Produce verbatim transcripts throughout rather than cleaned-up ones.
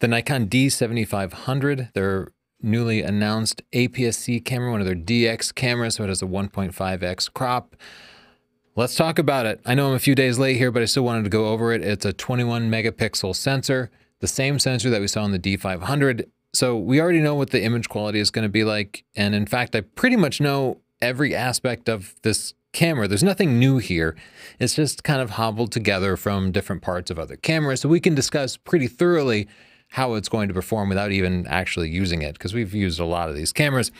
The Nikon D seventy-five hundred, their newly announced A P S C camera, one of their D X cameras, so it has a one point five X crop. Let's talk about it. I know I'm a few days late here, but I still wanted to go over it. It's a twenty-one megapixel sensor, the same sensor that we saw in the D five hundred. So we already know what the image quality is going to be like. And in fact, I pretty much know every aspect of this camera. There's nothing new here. It's just kind of hobbled together from different parts of other cameras. So we can discuss pretty thoroughly how it's going to perform without even actually using it, because we've used a lot of these cameras.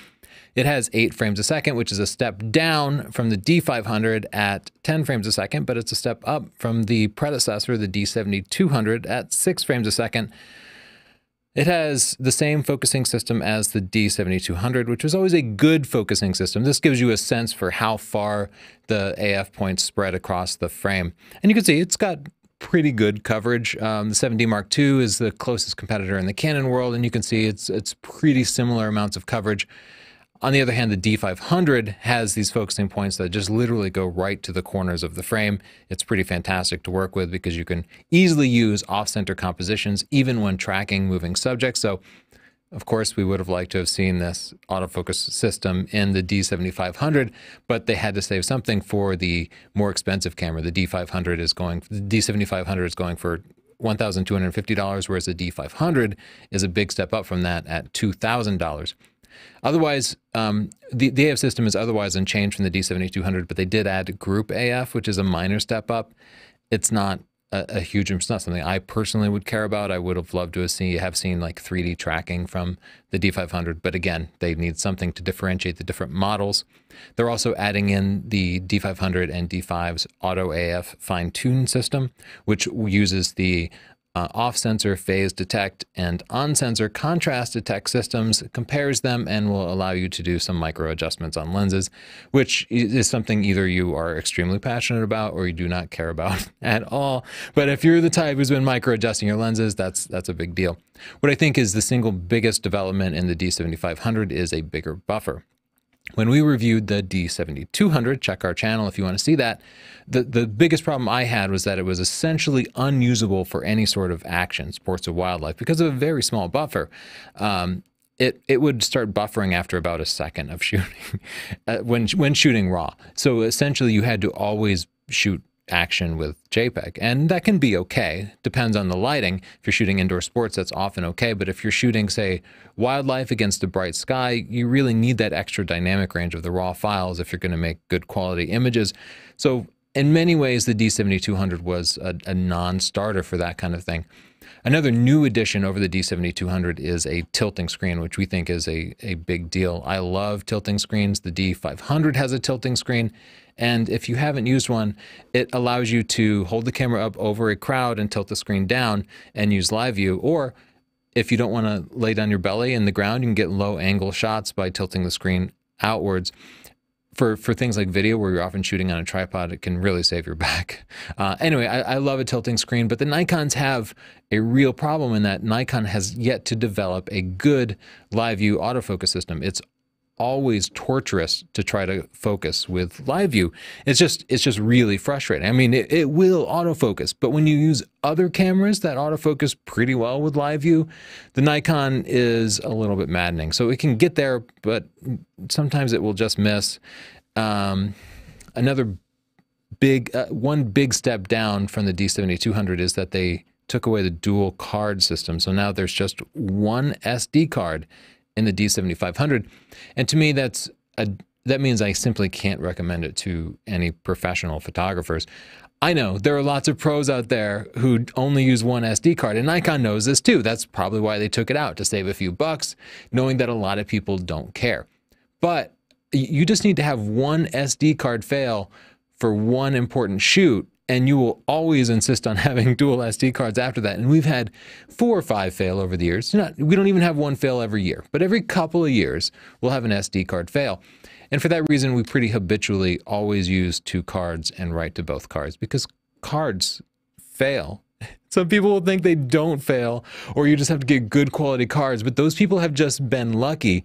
It has eight frames a second, which is a step down from the D five hundred at ten frames a second, but it's a step up from the predecessor, the D seventy-two hundred, at six frames a second. It has the same focusing system as the D seventy-two hundred, which was always a good focusing system. This gives you a sense for how far the A F points spread across the frame. And you can see it's got pretty good coverage. Um, the seven D Mark two is the closest competitor in the Canon world, and you can see it's, it's pretty similar amounts of coverage. On the other hand, the D five hundred has these focusing points that just literally go right to the corners of the frame. It's pretty fantastic to work with because you can easily use off-center compositions even when tracking moving subjects. So, of course, we would have liked to have seen this autofocus system in the D seventy-five hundred, but they had to save something for the more expensive camera. The D five hundred is going, the D seventy-five hundred is going for one thousand two hundred fifty dollars, whereas the D five hundred is a big step up from that at two thousand dollars. Otherwise, um, the, the A F system is otherwise unchanged from the D seventy-two hundred, but they did add group A F, which is a minor step up. It's not a, a huge, it's not something I personally would care about. I would have loved to have seen, have seen like three D tracking from the D five hundred, but again, they need something to differentiate the different models. They're also adding in the D five hundred and D five's auto A F fine-tune system, which uses the Uh, off-sensor phase detect and on-sensor contrast detect systems, compares them, and will allow you to do some micro adjustments on lenses, which is something either you are extremely passionate about or you do not care about at all. But if you're the type who's been micro adjusting your lenses, that's that's a big deal. What I think is the single biggest development in the D seventy-five hundred is a bigger buffer. When we reviewed the D seventy-two hundred, check our channel if you want to see that, the, the biggest problem I had was that it was essentially unusable for any sort of action, sports or wildlife, because of a very small buffer. Um, it, it would start buffering after about a second of shooting, when, when shooting raw. So essentially you had to always shoot action with JPEG, and that can be okay. Depends on the lighting. If you're shooting indoor sports, that's often okay, but if you're shooting, say, wildlife against a bright sky, you really need that extra dynamic range of the raw files if you're going to make good quality images. So in many ways, the D seventy-two hundred was a, a non-starter for that kind of thing. Another new addition over the D seventy-two hundred is a tilting screen, which we think is a, a big deal. I love tilting screens. The D five hundred has a tilting screen, and if you haven't used one, it allows you to hold the camera up over a crowd and tilt the screen down and use live view, or if you don't want to lay down your belly in the ground, you can get low angle shots by tilting the screen outwards. For, for things like video where you're often shooting on a tripod, it can really save your back. Uh, anyway, I, I love a tilting screen, but the Nikons have a real problem in that Nikon has yet to develop a good live view autofocus system. It's always torturous to try to focus with live view. It's just, it's just really frustrating. I mean, it, it will autofocus, but when you use other cameras that autofocus pretty well with live view, the Nikon is a little bit maddening. So it can get there, but sometimes it will just miss. Um, another big, uh, one big step down from the D seventy-two hundred is that they took away the dual card system. So now there's just one S D card in the D seventy-five hundred, and to me that's a that means I simply can't recommend it to any professional photographers. I know there are lots of pros out there who only use one S D card, and Nikon knows this too. That's probably why they took it out, to save a few bucks, knowing that a lot of people don't care. But you just need to have one S D card fail for one important shoot, and you will always insist on having dual S D cards after that. And we've had four or five fail over the years. Not, we don't even have one fail every year, but every couple of years, we'll have an S D card fail. And for that reason, we pretty habitually always use two cards and write to both cards, because cards fail. Some people will think they don't fail, or you just have to get good quality cards, but those people have just been lucky.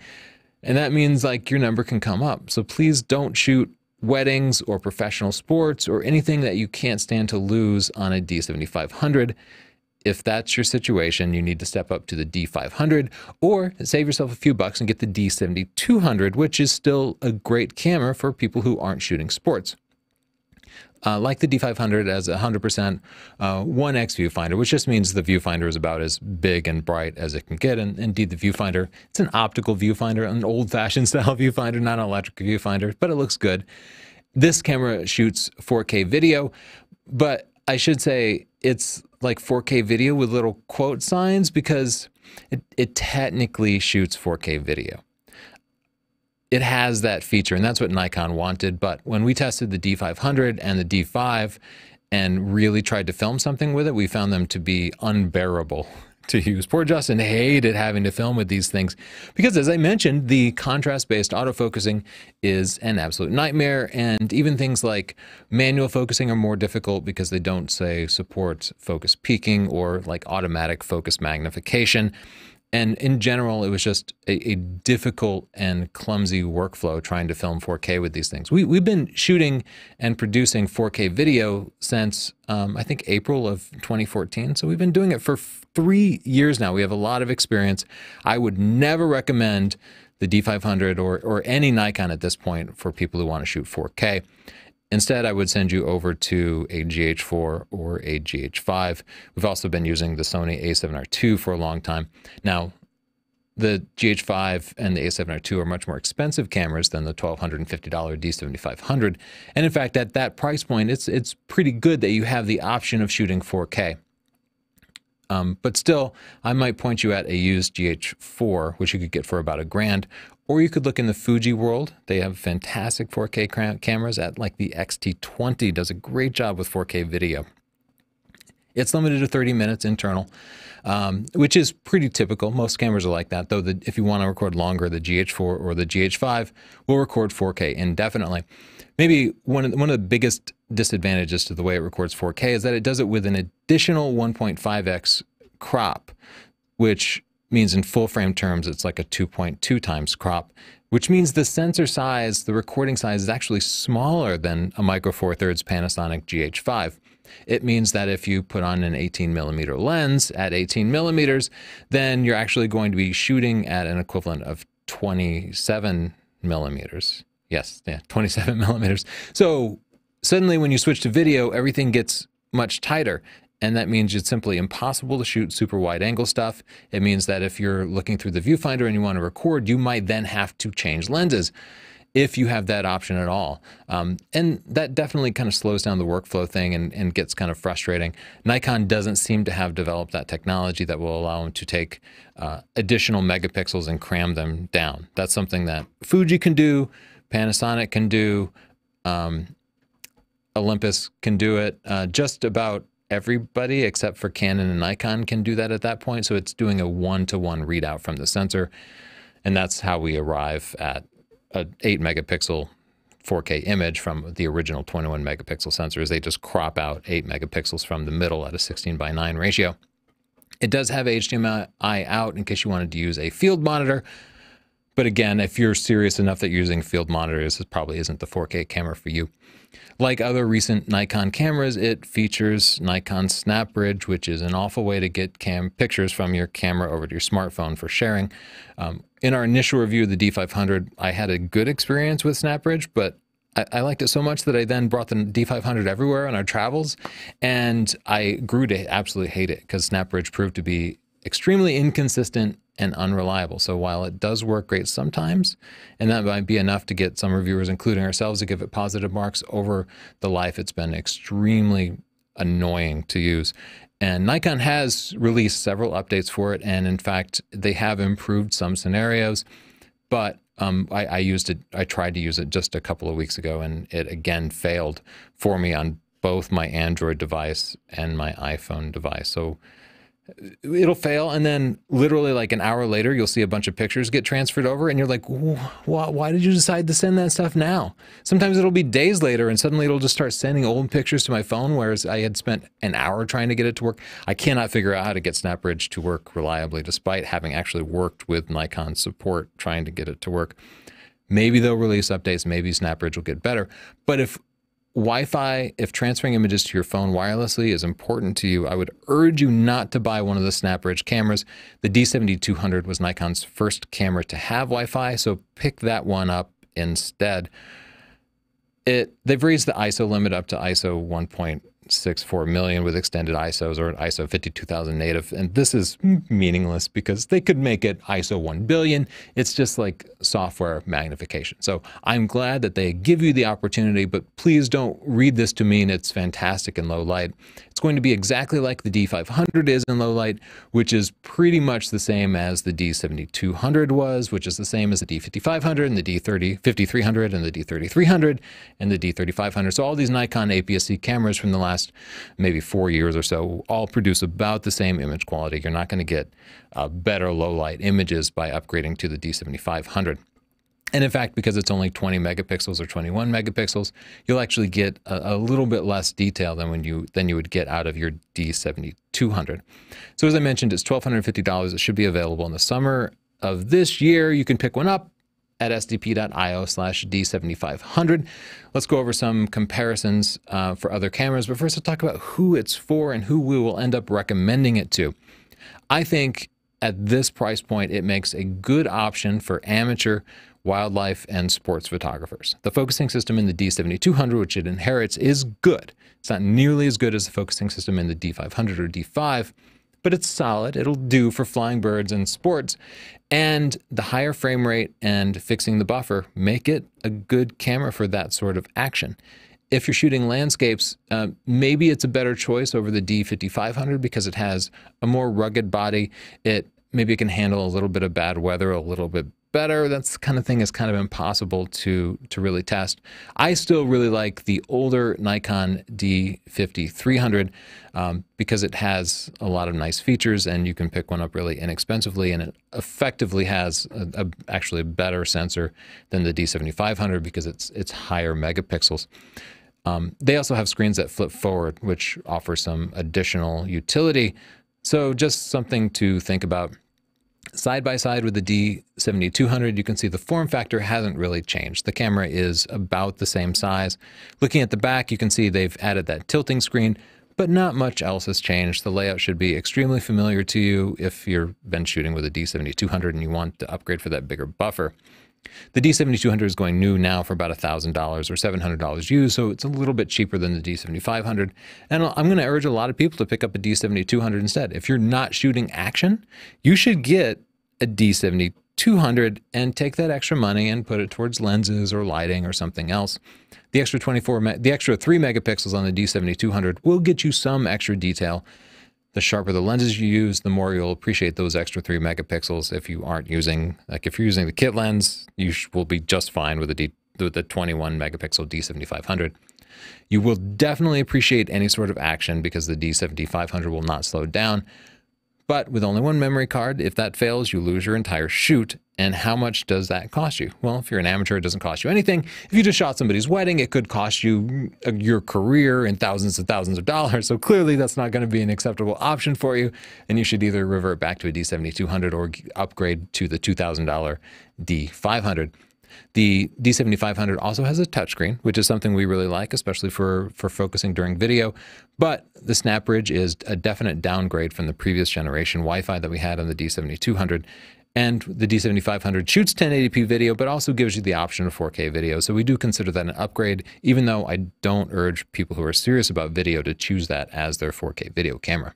And that means like your number can come up. So please don't shoot weddings or professional sports or anything that you can't stand to lose on a D seventy-five hundred. If that's your situation, you need to step up to the D five hundred or save yourself a few bucks and get the D seventy-two hundred, which is still a great camera for people who aren't shooting sports. Uh, like the D five hundred as one hundred percent uh, one X viewfinder, which just means the viewfinder is about as big and bright as it can get. And indeed, the viewfinder, it's an optical viewfinder, an old-fashioned style viewfinder, not an electric viewfinder, but it looks good. This camera shoots four K video, but I should say it's like four K video with little quote signs because it, it technically shoots four K video. It has that feature, and that's what Nikon wanted. But when we tested the D five hundred and the D five and really tried to film something with it, we found them to be unbearable to use. Poor Justin hated having to film with these things because, as I mentioned, the contrast-based autofocusing is an absolute nightmare, and even things like manual focusing are more difficult because they don't, say, support focus peaking or like automatic focus magnification. And in general, it was just a, a difficult and clumsy workflow trying to film four K with these things. We, we've been shooting and producing four K video since, um, I think, April of twenty fourteen. So we've been doing it for three years now. We have a lot of experience. I would never recommend the D five hundred or, or any Nikon at this point for people who want to shoot four K. Instead, I would send you over to a G H four or a G H five. We've also been using the Sony A seven R two for a long time. Now, the G H five and the A seven R two are much more expensive cameras than the twelve hundred fifty dollar D seventy-five hundred. And in fact, at that price point, it's, it's pretty good that you have the option of shooting four K. Um, but still, I might point you at a used G H four, which you could get for about a grand. Or you could look in the Fuji world. They have fantastic four K cameras at like the X T twenty does a great job with four K video. It's limited to thirty minutes internal, um, which is pretty typical. Most cameras are like that, though the, if you want to record longer, the G H four or the G H five will record four K indefinitely. Maybe one of, one of the biggest disadvantages to the way it records four K is that it does it with an additional one point five X crop, which means in full frame terms it's like a two point two times crop, which means the sensor size, the recording size, is actually smaller than a Micro Four Thirds Panasonic G H five. It means that if you put on an eighteen millimeter lens at eighteen millimeters, then you're actually going to be shooting at an equivalent of twenty-seven millimeters. Yes, yeah, twenty-seven millimeters. So suddenly when you switch to video, everything gets much tighter. And that means it's simply impossible to shoot super wide angle stuff. It means that if you're looking through the viewfinder and you want to record, you might then have to change lenses if you have that option at all. Um, and that definitely kind of slows down the workflow thing and, and gets kind of frustrating. Nikon doesn't seem to have developed that technology that will allow them to take uh, additional megapixels and cram them down. That's something that Fuji can do, Panasonic can do, um, Olympus can do it, uh, just about everybody except for Canon and Nikon can do that at that point. So it's doing a one-to-one readout from the sensor, and that's how we arrive at an eight megapixel four K image from the original twenty-one megapixel sensors. They just crop out eight megapixels from the middle at a sixteen by nine ratio. It does have H D M I out in case you wanted to use a field monitor, but again, if you're serious enough that you're using field monitors, this probably isn't the four K camera for you. Like other recent Nikon cameras, it features Nikon Snapbridge, which is an awful way to get cam pictures from your camera over to your smartphone for sharing. Um, in our initial review of the D five hundred, I had a good experience with Snapbridge, but I, I liked it so much that I then brought the D five hundred everywhere on our travels, and I grew to absolutely hate it because Snapbridge proved to be extremely inconsistent and unreliable. So while it does work great sometimes, and that might be enough to get some reviewers, including ourselves, to give it positive marks, over the life it's been extremely annoying to use. And Nikon has released several updates for it, and in fact they have improved some scenarios, but um, I, I used it, I tried to use it just a couple of weeks ago, and it again failed for me on both my Android device and my iPhone device. So it'll fail, and then literally like an hour later you'll see a bunch of pictures get transferred over, and you're like, why, why did you decide to send that stuff now? Sometimes it'll be days later, and suddenly it'll just start sending old pictures to my phone, whereas I had spent an hour trying to get it to work. I cannot figure out how to get Snapbridge to work reliably, despite having actually worked with Nikon support trying to get it to work. Maybe they'll release updates, maybe Snapbridge will get better, but if Wi-Fi, if transferring images to your phone wirelessly is important to you, I would urge you not to buy one of the Snapbridge cameras. The D seventy-two hundred was Nikon's first camera to have Wi-Fi, so pick that one up instead. It, they've raised the I S O limit up to I S O one point six four million with extended I S Os, or an I S O fifty-two thousand native, and this is meaningless because they could make it I S O one billion. It's just like software magnification. So I'm glad that they give you the opportunity, but please don't read this to mean it's fantastic in low light. It's going to be exactly like the D five hundred is in low light, which is pretty much the same as the D seventy-two hundred was, which is the same as the D fifty-five hundred and the D fifty-three hundred and the D thirty-three hundred and the D thirty-five hundred. So all these Nikon A P S C cameras from the last maybe four years or so all produce about the same image quality. You're not going to get uh, better low light images by upgrading to the D seventy-five hundred. And in fact, because it's only twenty megapixels or twenty-one megapixels, you'll actually get a, a little bit less detail than when you than you would get out of your D seventy-two hundred. So as I mentioned, it's one thousand two hundred fifty dollars. It should be available in the summer of this year. You can pick one up at S D P dot I O slash D seventy-five hundred. Let's go over some comparisons uh, for other cameras, but first I'll talk about who it's for and who we will end up recommending it to. I think at this price point, it makes a good option for amateur, wildlife, and sports photographers. The focusing system in the D seventy-two hundred, which it inherits, is good. It's not nearly as good as the focusing system in the D five hundred or D five, but it's solid. It'll do for flying birds and sports. And the higher frame rate and fixing the buffer make it a good camera for that sort of action. If you're shooting landscapes, uh, maybe it's a better choice over the D fifty-five hundred because it has a more rugged body. It maybe it can handle a little bit of bad weather a little bit better. That's the kind of thing is kind of impossible to, to really test. I still really like the older Nikon D fifty-three hundred um, because it has a lot of nice features and you can pick one up really inexpensively, and it effectively has a, a, actually a better sensor than the D seventy-five hundred because it's, it's higher megapixels. Um, they also have screens that flip forward, which offer some additional utility. So just something to think about. Side by side with the D seventy-two hundred, you can see the form factor hasn't really changed. The camera is about the same size. Looking at the back, you can see they've added that tilting screen, but not much else has changed. The layout should be extremely familiar to you if you've been shooting with a D seventy-two hundred and you want to upgrade for that bigger buffer. The D seventy-two hundred is going new now for about one thousand dollars or seven hundred dollars used, so it's a little bit cheaper than the D seventy-five hundred. And I'm going to urge a lot of people to pick up a D seventy-two hundred instead. If you're not shooting action, you should get a D seventy-two hundred and take that extra money and put it towards lenses or lighting or something else. The extra twenty-four, me the extra three megapixels on the D seventy-two hundred will get you some extra detail. The sharper the lenses you use, the more you'll appreciate those extra three megapixels. If you aren't using, like if you're using the kit lens, you will be just fine with the, D, with the twenty-one megapixel D seventy-five hundred. You will definitely appreciate any sort of action because the D seventy-five hundred will not slow down. But with only one memory card, if that fails, you lose your entire shoot. And how much does that cost you? Well, if you're an amateur, it doesn't cost you anything. If you just shot somebody's wedding, it could cost you your career and thousands and thousands of dollars. So clearly that's not going to be an acceptable option for you. And you should either revert back to a D seventy-two hundred or upgrade to the two thousand dollar D five hundred. The D seventy-five hundred also has a touchscreen, which is something we really like, especially for, for focusing during video. But the Snapbridge is a definite downgrade from the previous generation Wi-Fi that we had on the D seventy-two hundred. And the D seventy-five hundred shoots ten eighty p video, but also gives you the option of four K video. So we do consider that an upgrade, even though I don't urge people who are serious about video to choose that as their four K video camera.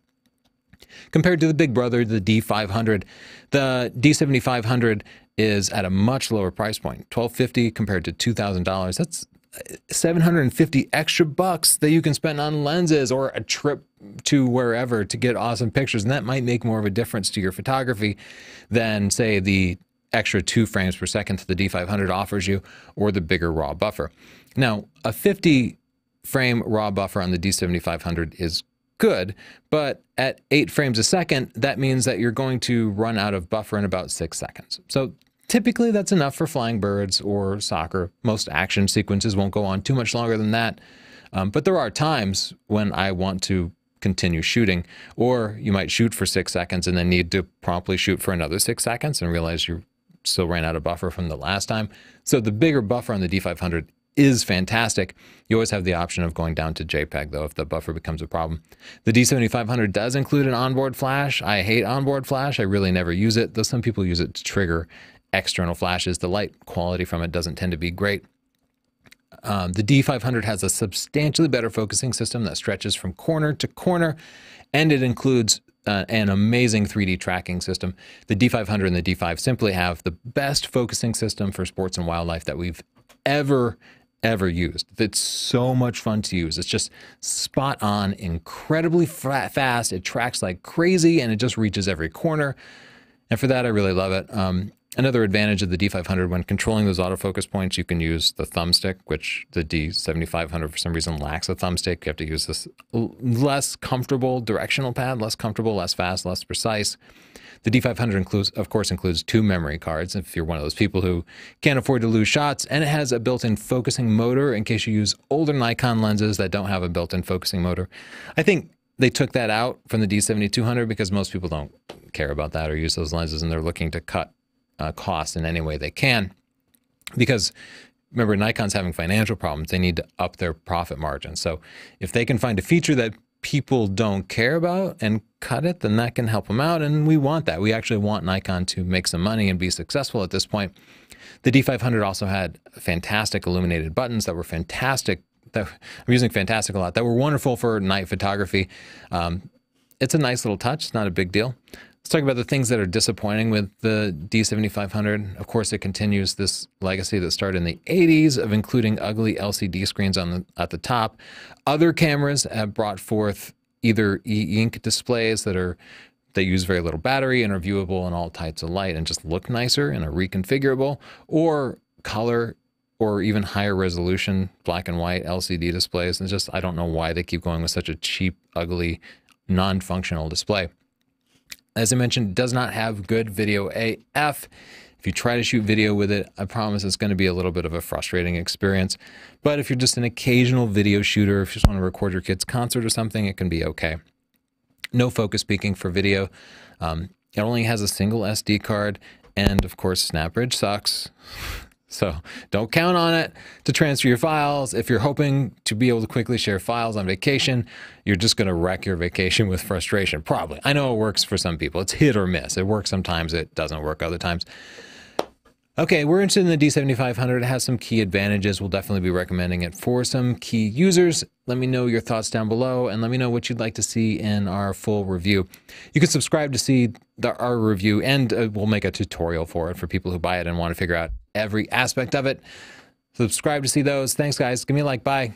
Compared to the big brother, the D five hundred, the D seventy-five hundred is at a much lower price point, twelve fifty compared to two thousand dollars. That's seven hundred fifty extra bucks that you can spend on lenses or a trip to wherever to get awesome pictures, and that might make more of a difference to your photography than, say, the extra two frames per second that the D five hundred offers you or the bigger raw buffer. Now, a fifty frame raw buffer on the D seventy-five hundred is good, but at eight frames a second, that means that you're going to run out of buffer in about six seconds. So typically that's enough for flying birds or soccer. Most action sequences won't go on too much longer than that. Um, but there are times when I want to continue shooting, or you might shoot for six seconds and then need to promptly shoot for another six seconds and realize you still ran out of buffer from the last time. So the bigger buffer on the D five hundred is fantastic. You always have the option of going down to JPEG though if the buffer becomes a problem. The D seventy-five hundred does include an onboard flash. I hate onboard flash. I really never use it, though some people use it to trigger external flashes. The light quality from it doesn't tend to be great. Um, the D five hundred has a substantially better focusing system that stretches from corner to corner, and it includes uh, an amazing three D tracking system. The D five hundred and the D five simply have the best focusing system for sports and wildlife that we've ever, ever used. It's so much fun to use. It's just spot on, incredibly fast. It tracks like crazy, and it just reaches every corner. And for that, I really love it. Um, Another advantage of the D five hundred, when controlling those autofocus points, you can use the thumbstick, which the D seventy-five hundred for some reason lacks a thumbstick. You have to use this less comfortable directional pad, less comfortable, less fast, less precise. The D five hundred includes, of course, includes two memory cards if you're one of those people who can't afford to lose shots, and it has a built-in focusing motor in case you use older Nikon lenses that don't have a built-in focusing motor. I think they took that out from the D seventy-two hundred because most people don't care about that or use those lenses, and they're looking to cut Uh, cost in any way they can, because remember, Nikon's having financial problems. They need to up their profit margin. So if they can find a feature that people don't care about and cut it, then that can help them out, and we want that. We actually want Nikon to make some money and be successful at this point. The D five hundred also had fantastic illuminated buttons that were fantastic. That, I'm using fantastic a lot. That were wonderful for night photography. Um, it's a nice little touch. It's not a big deal. Let's talk about the things that are disappointing with the D seventy-five hundred. Of course, it continues this legacy that started in the eighties of including ugly L C D screens on the, at the top. Other cameras have brought forth either e-ink displays that are they use very little battery and are viewable in all types of light and just look nicer and are reconfigurable, or color or even higher resolution black and white L C D displays. And just I don't know why they keep going with such a cheap, ugly, non-functional display. As I mentioned, it does not have good video A F. If you try to shoot video with it, I promise it's going to be a little bit of a frustrating experience. But if you're just an occasional video shooter, if you just want to record your kid's concert or something, it can be okay. No focus peaking for video. Um, it only has a single S D card, and of course, Snapbridge sucks. So don't count on it to transfer your files. If you're hoping to be able to quickly share files on vacation, you're just going to wreck your vacation with frustration, probably. I know it works for some people. It's hit or miss. It works sometimes. It doesn't work other times. Okay, we're interested in the D seventy-five hundred. It has some key advantages. We'll definitely be recommending it for some key users. Let me know your thoughts down below, and let me know what you'd like to see in our full review. You can subscribe to see the, our review, and uh, we'll make a tutorial for it for people who buy it and want to figure out every aspect of it. Subscribe to see those. Thanks, guys. Give me a like. Bye.